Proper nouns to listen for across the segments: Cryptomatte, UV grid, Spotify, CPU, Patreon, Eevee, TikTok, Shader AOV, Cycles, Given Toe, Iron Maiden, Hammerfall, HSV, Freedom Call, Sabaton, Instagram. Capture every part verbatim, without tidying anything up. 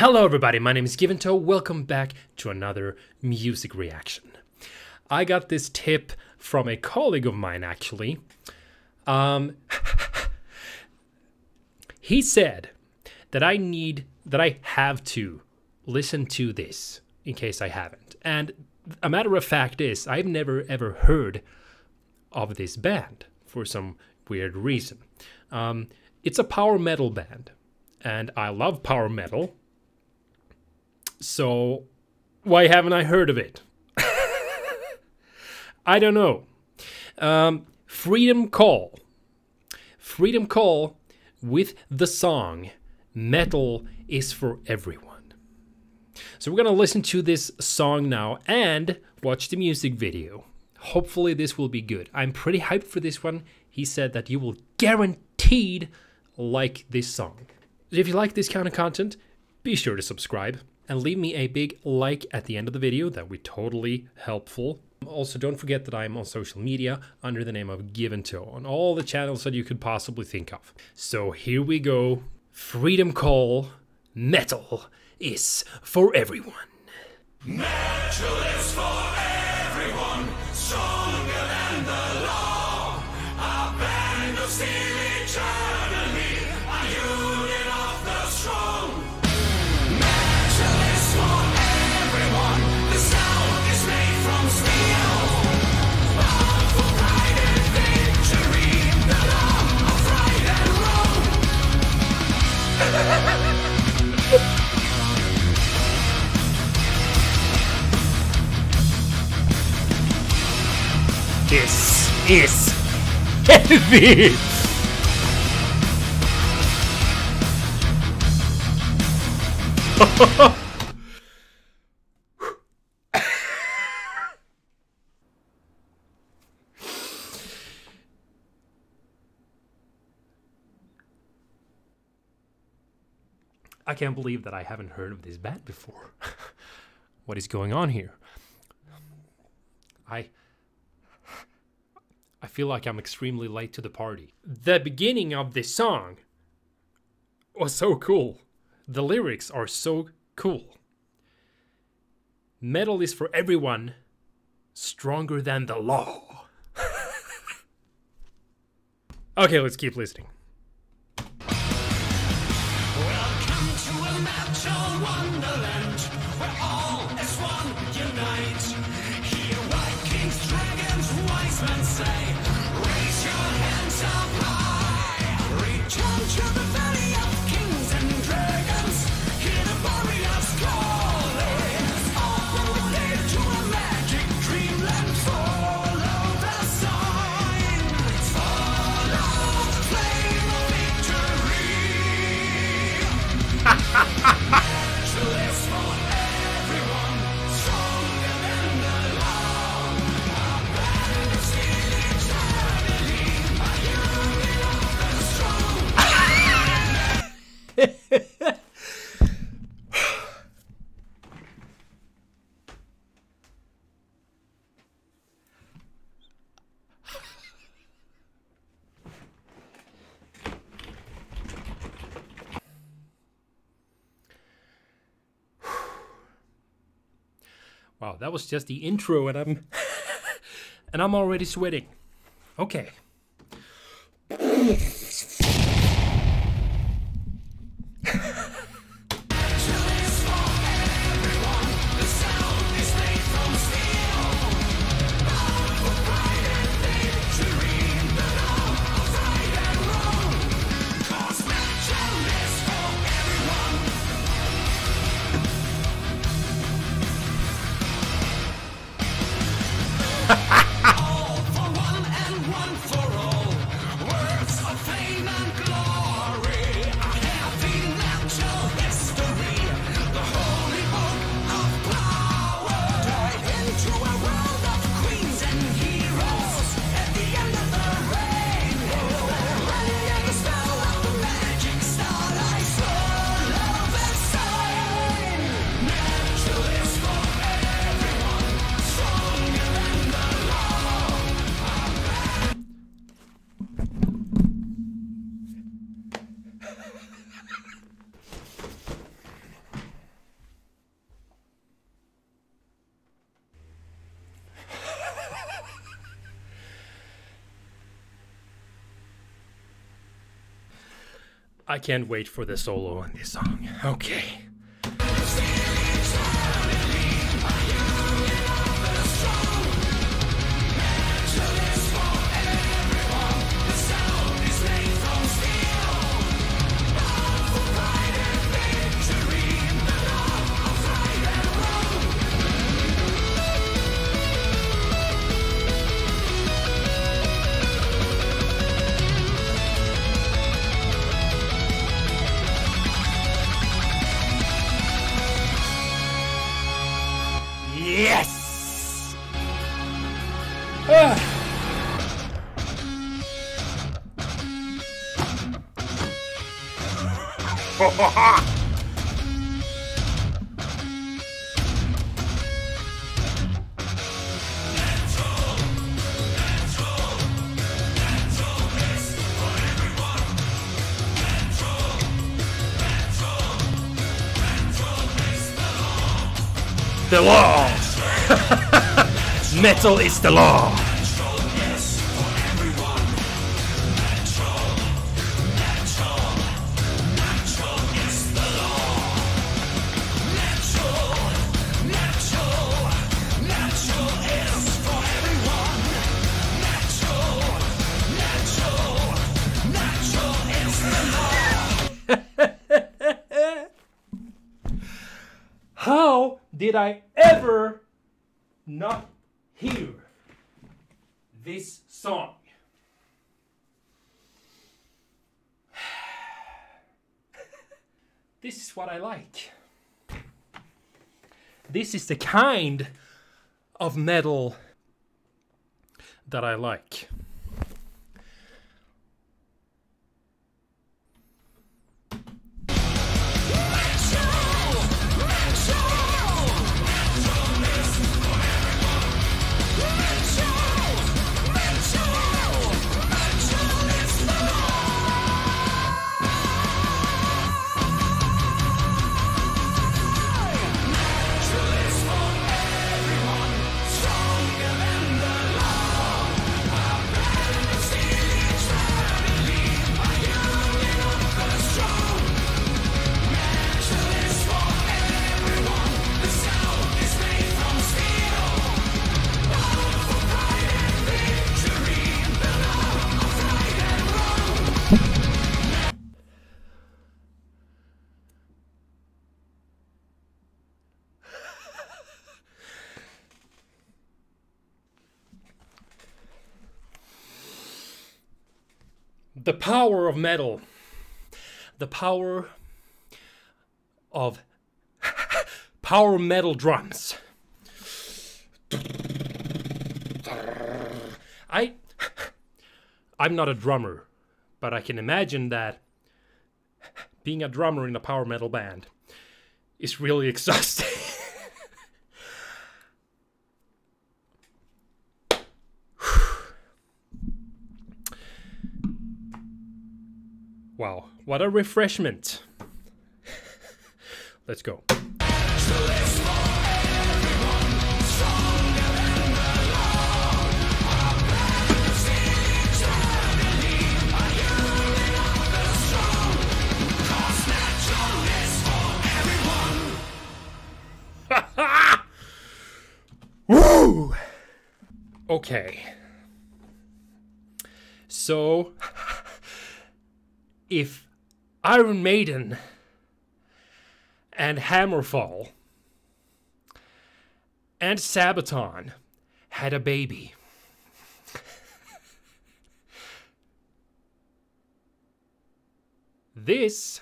Hello everybody, my name is Given Toe. Welcome back to another music reaction. I got this tip from a colleague of mine actually. Um, he said that I need, that I have to listen to this in case I haven't. And a matter of fact is, I've never ever heard of this band for some weird reason. Um, it's a power metal band and I love power metal. So, why haven't I heard of it? I don't know. Um, Freedom Call. Freedom Call with the song, Metal is for Everyone. So we're gonna listen to this song now and watch the music video. Hopefully this will be good. I'm pretty hyped for this one. He said that you will guaranteed like this song. If you like this kind of content, be sure to subscribe. And leave me a big like at the end of the video. That would be totally helpful. Also, don't forget that I'm on social media under the name of Given Toe on all the channels that you could possibly think of. So here we go. Freedom Call. Metal is for everyone. Metal is for everyone. Stronger than the law. A band of steel eternally. A unit of the strong. This is heavy! I can't believe that I haven't heard of this band before. What is going on here? I... I feel like I'm extremely late to the party. The beginning of this song was so cool. The lyrics are so cool. Metal is for everyone, stronger than the law. Okay, let's keep listening. Welcome to a metal wonderland, where all as one unite. Here white kings, dragons, wise men say, raise your hands up high. Return to the valley of kings and dragons, hear the warriors calling. Open the gate to a magic dreamland, follow the sign, follow the flame of victory. Metal is for everyone, stronger than the law. A band of steel eternally, a unit of the strong. Wow, that was just the intro and I'm and I'm already sweating. Okay. All for one and one for all. Words of I can't wait for the solo on this song. Okay. Yes! Ah. The law! Metal is the law! How did I ever not hear this song? This is what I like. This is the kind of metal that I like. The power of metal, the power of power metal drums. I, I'm not a drummer, but I can imagine that being a drummer in a power metal band is really exhausting. Wow, what a refreshment. Let's go. Woo! Okay. So if Iron Maiden and Hammerfall and Sabaton had a baby, this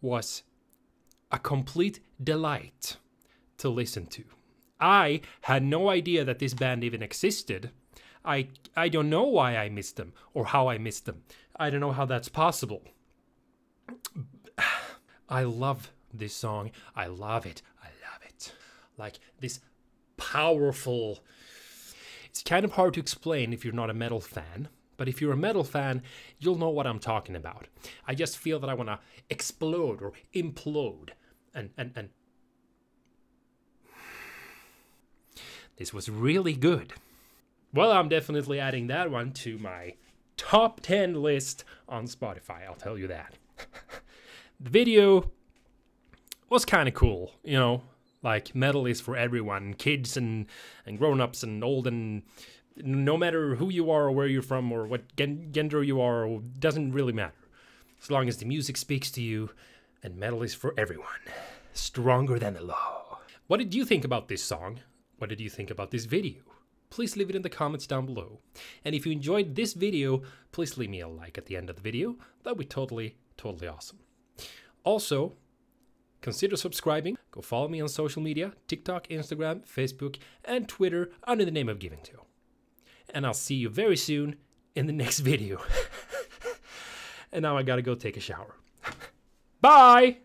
was a complete delight to listen to. I had no idea that this band even existed. I, I don't know why I missed them or how I missed them. I don't know how that's possible. I love this song. I love it. I love it. Like this powerful... It's kind of hard to explain if you're not a metal fan, but if you're a metal fan, you'll know what I'm talking about. I just feel that I want to explode or implode and, and, and... This was really good. Well, I'm definitely adding that one to my top ten list on Spotify, I'll tell you that. the video was kind of cool, you know, like metal is for everyone, kids and and grown-ups and old, and no matter who you are or where you're from or what gen gender you are, it doesn't really matter. As long as the music speaks to you, and metal is for everyone. Stronger than the law. What did you think about this song? What did you think about this video? Please leave it in the comments down below. And if you enjoyed this video, please leave me a like at the end of the video. That would be totally, totally awesome. Also, consider subscribing. Go follow me on social media, TikTok, Instagram, Facebook, and Twitter under the name of Given Toe. And I'll see you very soon in the next video. And now I gotta go take a shower. Bye!